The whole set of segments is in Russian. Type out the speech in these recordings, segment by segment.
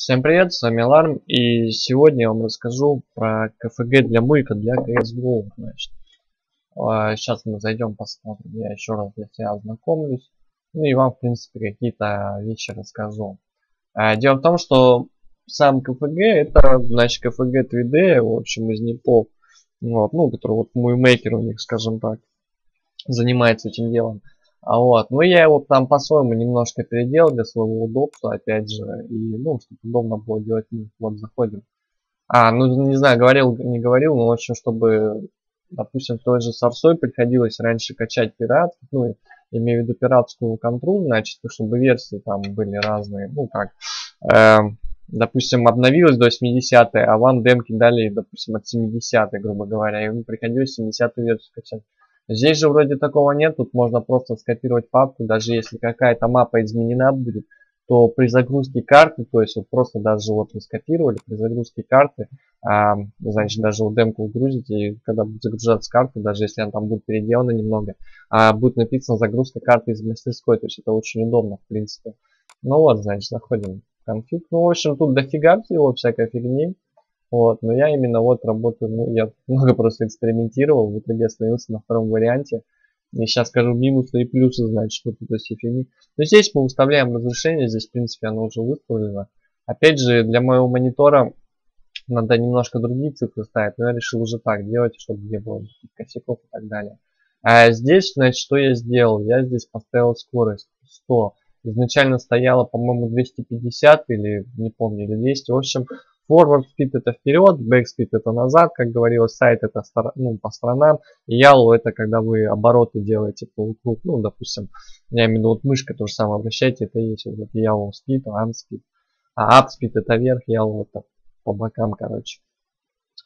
Всем привет, с вами Аларм, и сегодня я вам расскажу про КФГ для муйка для CS Global, значит. Сейчас мы зайдем, посмотрим, я еще раз для себя ознакомлюсь, ну и вам, в принципе, какие-то вещи расскажу. Дело в том, что сам КФГ, это, значит, КФГ 3D, в общем, из НИПов, вот, ну, который вот муймейкер у них, скажем так, занимается этим делом. Вот, ну я его там по-своему немножко переделал для своего удобства, опять же, и, ну, чтобы удобно было делать, вот, заходим. Ну, не знаю, говорил, не говорил, но, в общем, чтобы, допустим, той же Сарсой приходилось раньше качать пират, ну, имею в виду пиратскую контру, значит, чтобы версии там были разные, ну, как, допустим, обновилась до 70-й, а вам демки дали, допустим, от 70-й, грубо говоря, и приходилось 70-ю версию качать. Здесь же вроде такого нет, тут можно просто скопировать папку, даже если какая-то мапа изменена будет, то при загрузке карты, то есть вот просто даже вот вы скопировали, при загрузке карты, значит, даже вот демку грузите, и когда будет загружаться карта, даже если она там будет переделана немного, будет написано загрузка карты из мастерской, то есть это очень удобно, в принципе. Ну вот, значит, заходим в конфиг. Ну, в общем, тут дофига всего, всякой фигни. Вот, но я именно вот работаю, ну, я много просто экспериментировал, в итоге остановился на втором варианте. И сейчас скажу минусы и плюсы, значит, вот это все фигни. Но здесь мы выставляем разрешение, здесь, в принципе, оно уже выставлено. Опять же, для моего монитора надо немножко другие цифры ставить, но я решил уже так делать, чтобы не было косяков и так далее. А здесь, значит, что я сделал? Я здесь поставил скорость 100. Изначально стояло, по-моему, 250 или, не помню, или 200, в общем... Forward speed это вперед, back speed это назад, как говорилось, сайт это ну, по сторонам, ялу это когда вы обороты делаете полукруг, ну, допустим, я имею в виду вот мышкой то же самое обращайте, это есть вот ялу speed, ан speed, а up speed это вверх, ялу это по бокам, короче.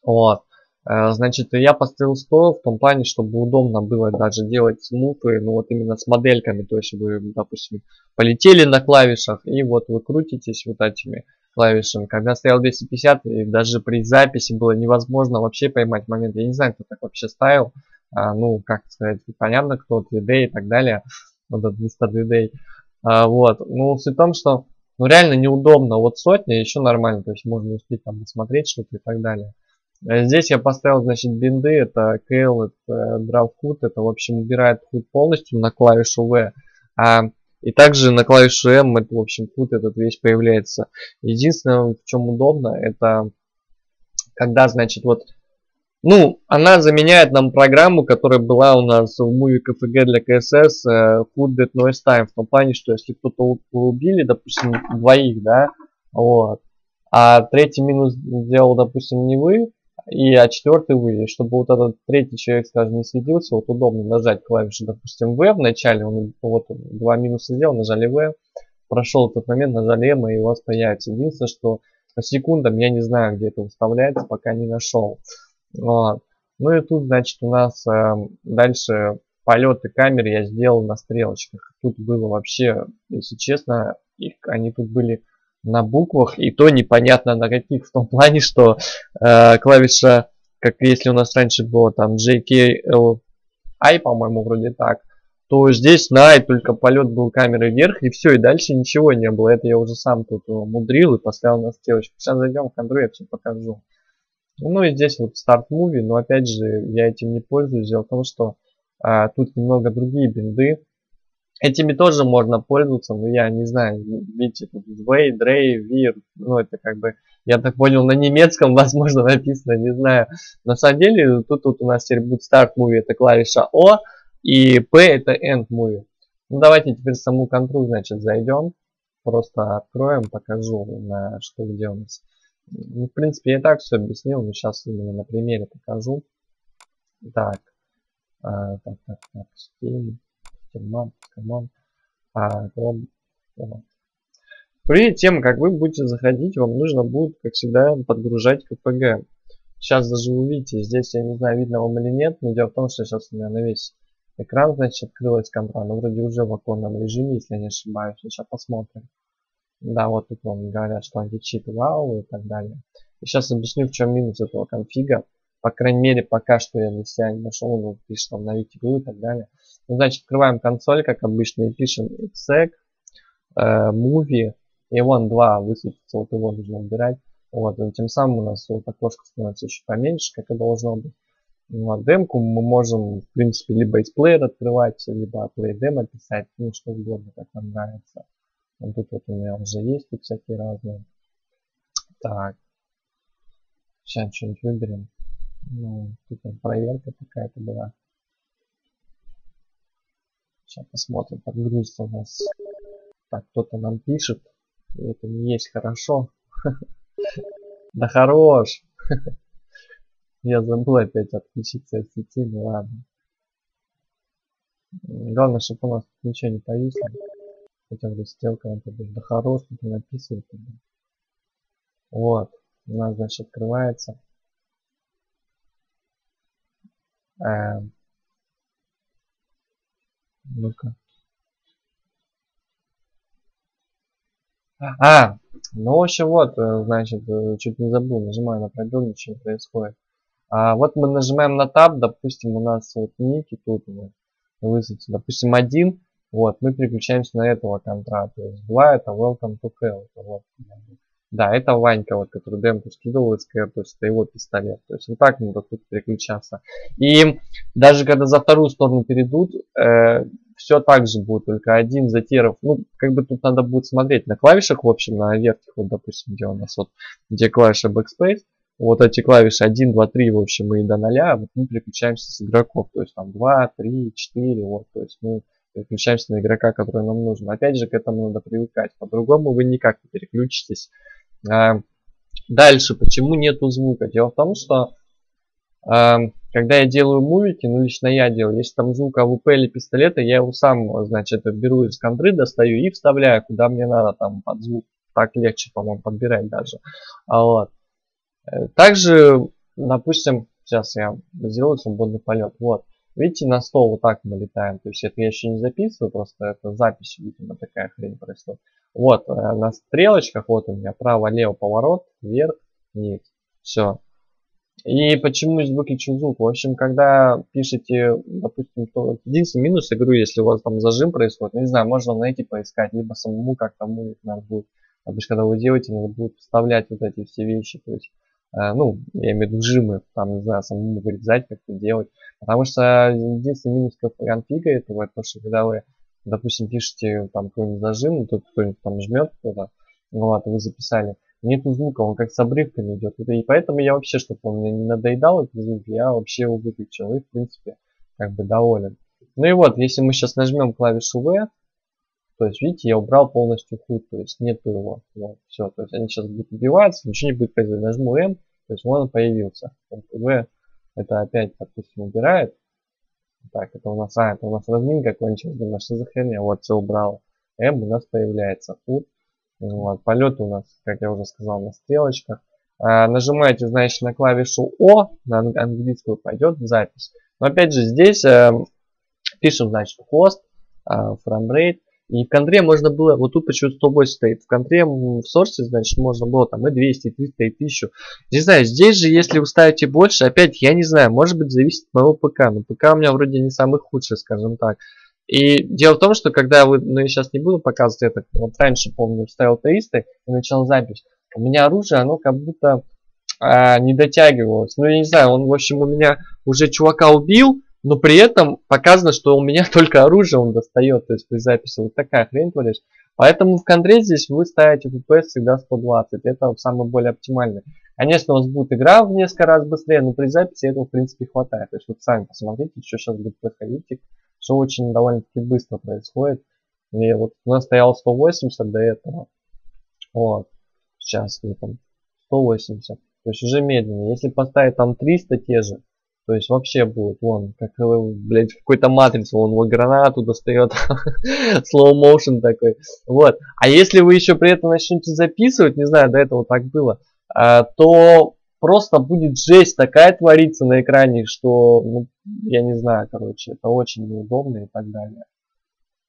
Вот, значит, я поставил 100 в том плане, чтобы удобно было даже делать смуты, ну, вот именно с модельками, то есть вы, допустим, полетели на клавишах и вот вы крутитесь вот этими клавишами. Когда стоял 250, и даже при записи было невозможно вообще поймать момент. Я не знаю, кто так вообще ставил. Ну, как сказать, понятно, кто 3D и так далее. Вот от 200 3D. Вот. Ну, суть в том, что ну, реально неудобно. Вот сотня еще нормально. То есть можно успеть там посмотреть что-то и так далее. Здесь я поставил, значит, бинды. Это кейл, это драв-хут. Это, в общем, убирает хут полностью на клавишу V. И также на клавишу M, это, в общем, тут этот вещь появляется. Единственное, в чем удобно, это когда, значит, вот... Ну, она заменяет нам программу, которая была у нас в Movie KFG для KSS, FootBit Noise Time. В том плане, что если кто-то убили, допустим, двоих, да, вот, а третий минус сделал, допустим, не вы, а четвертый вы, чтобы вот этот третий человек, скажем, не светился, вот удобно нажать клавишу, допустим, В в начале, он вот два минуса сделал, нажали В, прошел этот момент, нажали М, и у вас появится. Единственное, что по секундам я не знаю, где это выставляется, пока не нашел. Вот. Ну и тут, значит, у нас дальше полеты камеры я сделал на стрелочках. Тут было вообще, если честно, они тут были... на буквах, и то непонятно на каких, в том плане, что клавиша, как если у нас раньше было там JKLI, по-моему, вроде так, то здесь на I только полет был камерой вверх, и все, и дальше ничего не было. Это я уже сам тут мудрил и поставил на стрелочку. Сейчас зайдем в контроль, я все покажу. Ну и здесь вот старт муви, но опять же я этим не пользуюсь. Дело в том, что тут немного другие бинды. Этими тоже можно пользоваться, но я не знаю, видите, тут Way, Dray, Vir, ну это как бы, я так понял, на немецком, возможно, написано, не знаю. На самом деле, тут у нас теперь будет Start Movie, это клавиша O, и P это End Movie. Ну давайте теперь саму контру, значит, зайдем, просто откроем, покажу, на что где у нас. Ну, в принципе, я и так все объяснил, но сейчас именно на примере покажу. Так, так, При тем, как вы будете заходить, вам нужно будет, как всегда, подгружать КФГ. Сейчас даже увидите, здесь я не знаю, видно вам или нет, но дело в том, что сейчас у меня на весь экран, значит, открылась контра, но вроде уже в оконном режиме, если я не ошибаюсь. Сейчас посмотрим. Да, вот тут вам говорят, что античит, вау, и так далее. И сейчас объясню, в чем минус этого конфига. По крайней мере, пока что я для себя не нашел, но пишет обновить игру и так далее. Ну, значит, открываем консоль, как обычно, и пишем exec, movie, и вон 2 высветится, вот его нужно убирать. Вот, тем самым у нас вот окошко становится еще поменьше, как и должно быть. Ну, а демку мы можем, в принципе, либо из плеера открывать, либо плей-демо писать, ну, что угодно, как нам нравится. Вот тут вот у меня уже есть тут всякие разные. Так. Сейчас что-нибудь выберем. Ну, тут проверка какая-то была. Сейчас посмотрим, подгрузится у нас. Так, кто-то нам пишет. Это не есть хорошо. Да хорош! Я забыл опять отключиться от сети, ну ладно. Главное, чтобы у нас ничего не повисло. Хотя бы стрелка, он тогда да хорош, кто-то написывает. Вот. У нас, значит, открывается. Ну-ка. А! Ну, в общем, вот, значит, чуть не забыл, нажимаю на пробел, ничего не происходит. А вот мы нажимаем на таб, допустим, у нас вот ники тут высадится, допустим, 1, вот, мы переключаемся на этого контра, то есть 2 это welcome to hell, вот. Да, это Ванька, вот, который демку скидывал из КР, то есть это его пистолет, то есть вот так надо тут переключаться. И даже когда за вторую сторону перейдут, все так же будет, только один затеров. Ну, как бы тут надо будет смотреть на клавишах, в общем, на верхних, вот, допустим, где у нас вот, где клавиша Backspace, вот эти клавиши 1, 2, 3, в общем, и до 0, а вот мы переключаемся с игроков, то есть там 2, 3, 4, вот, то есть мы переключаемся на игрока, который нам нужен. Опять же, к этому надо привыкать, по-другому вы никак не переключитесь. Дальше, почему нету звука? Дело в том, что... Когда я делаю мувики, ну лично я делаю, если там звук АВП или пистолета, я его сам, значит, беру из контры, достаю и вставляю, куда мне надо, там, под звук. Так легче, по-моему, подбирать даже. Вот. Также, допустим, сейчас я сделаю свободный полет. Вот. Видите, на стол вот так мы летаем. То есть это я еще не записываю, просто это запись, видимо, такая хрень происходит. Вот, на стрелочках, вот у меня право-лево поворот, вверх, вниз. Все. И почему я выключил звук? В общем, когда пишете, допустим, то единственный минус, я говорю, если у вас там зажим происходит, ну, не знаю, можно найти поискать, либо самому как-то надо будет. Обычно, когда вы делаете, надо будет вставлять вот эти все вещи, то есть, ну, я имею в виду жимы, там, не знаю, самому вырезать, как-то делать. Потому что единственный минус конфига этого, это то, что когда вы, допустим, пишете там какой-нибудь зажим, тут кто-нибудь там жмет кто-то, вот, вы записали. Нету звука, он как с обрывками идет. И поэтому я вообще, чтобы он мне не надоедал этот звук, я вообще его выключил. И в принципе, как бы доволен. Ну и вот, если мы сейчас нажмем клавишу V, то есть, видите, я убрал полностью худ, то есть нету его. Вот, все, то есть они сейчас будут убиваться, ничего не будет происходить. Нажму M, то есть он появился. V это опять, допустим, убирает. Так, это у нас, это у нас разминка кончилась, думаю, что за хрень, вот, все убрал. M у нас появляется худ. Вот, полет у нас, как я уже сказал, на стрелочках. Нажимаете, значит, на клавишу О, на английскую пойдет запись. Но опять же здесь пишем, значит, хост, фреймрейт. И в контре можно было, вот тут почему-то 108 стоит. В контре, в сорсе, значит, можно было там и 200, и 300, и 1000. Не знаю, здесь же, если вы ставите больше, опять, я не знаю, может быть, зависит от моего ПК. Но ПК у меня вроде не самый худший, скажем так. И дело в том, что когда вы, ну я сейчас не буду показывать это, вот раньше, помню, вставил 300 и начал запись, у меня оружие, оно как будто не дотягивалось. Ну я не знаю, он, в общем, у меня уже чувака убил, но при этом показано, что у меня только оружие он достает, то есть при записи вот такая хрень творишь. Поэтому в контре здесь вы ставите FPS всегда 120, это самый более оптимальный. Конечно, у вас будет игра в несколько раз быстрее, но при записи этого, в принципе, хватает. То есть вот сами посмотрите, что сейчас будет происходить. Все очень довольно-таки быстро происходит. И вот у нас стояло 180 до этого. Вот. Сейчас там 180. То есть уже медленнее. Если поставить там 300 те же, то есть вообще будет. Вон, как, блядь, в какой-то матрице. Он вот гранату достает. Slow motion такой. Вот. А если вы еще при этом начнете записывать, не знаю, до этого так было, то... Просто будет жесть такая твориться на экране, что, ну, я не знаю, короче, это очень неудобно и так далее.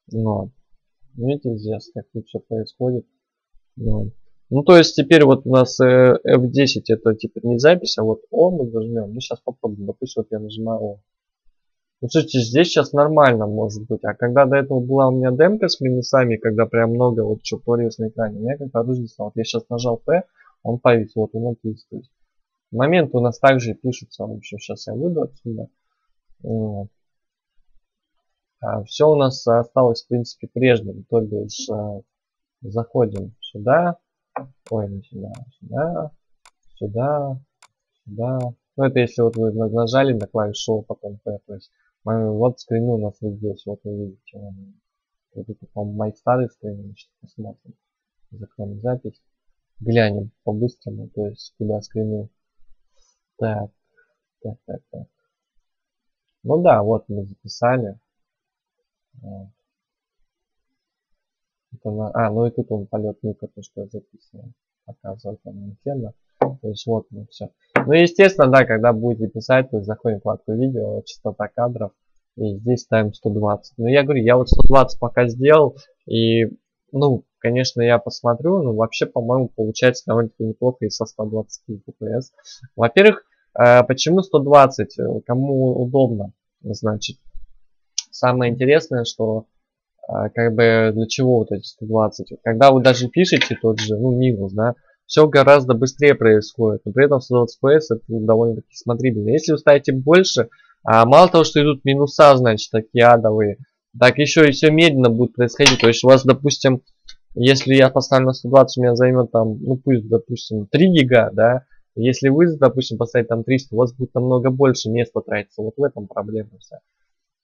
Но, видите, здесь как тут все происходит. Но. Ну, то есть теперь вот у нас F10 это теперь не запись, а вот О мы нажмем. Ну, сейчас попробуем, допустим, вот я нажимаю О. Ну, слушайте, здесь сейчас нормально может быть. А когда до этого была у меня демка с минусами, когда прям много вот чего творилось на экране, меня как-то оружие стало. Вот я сейчас нажал Т, он повис, вот он действует. Момент у нас также пишется, в общем, сейчас я выйду отсюда. Все у нас осталось, в принципе, прежним. То бишь, заходим сюда. Ой, не сюда, сюда, сюда, сюда. Ну, это если вот вы нажали на клавишу, потом P, то есть вот скрин у нас вот здесь, вот вы видите. Вот это, по-моему, мой старый скрин, сейчас посмотрим. Закроем запись. Глянем по-быстрому, то есть куда скрины. Так, так, так, так. Ну да, вот мы записали. Это на... А, ну и тут он полет мика, то что я записывал. Показывал там Nintendo. То есть вот мы все. Ну естественно, да, когда будете писать, то есть заходим в вкладку видео, частота кадров. И здесь ставим 120. Ну я говорю, я вот 120 пока сделал. И, ну, конечно, я посмотрю, но вообще, по-моему, получается довольно-таки неплохо и со 120 FPS. Во-первых, почему 120? Кому удобно, значит. Самое интересное, что как бы для чего вот эти 120? Когда вы даже пишете тот же, ну, минус, да, все гораздо быстрее происходит. Но при этом 120 FPS это довольно-таки смотрибельно. Если вы ставите больше, мало того, что идут минуса, значит, такие адовые, так еще и все медленно будет происходить. То есть у вас, допустим, если я поставлю на 120, у меня займет там, ну пусть, допустим, 3 гига, да. Если вы, допустим, поставите там 300, у вас будет намного больше места тратится. Вот в этом проблема вся.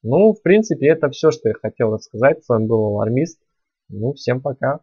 Ну, в принципе, это все, что я хотел рассказать. С вами был Алармист. Ну, всем пока.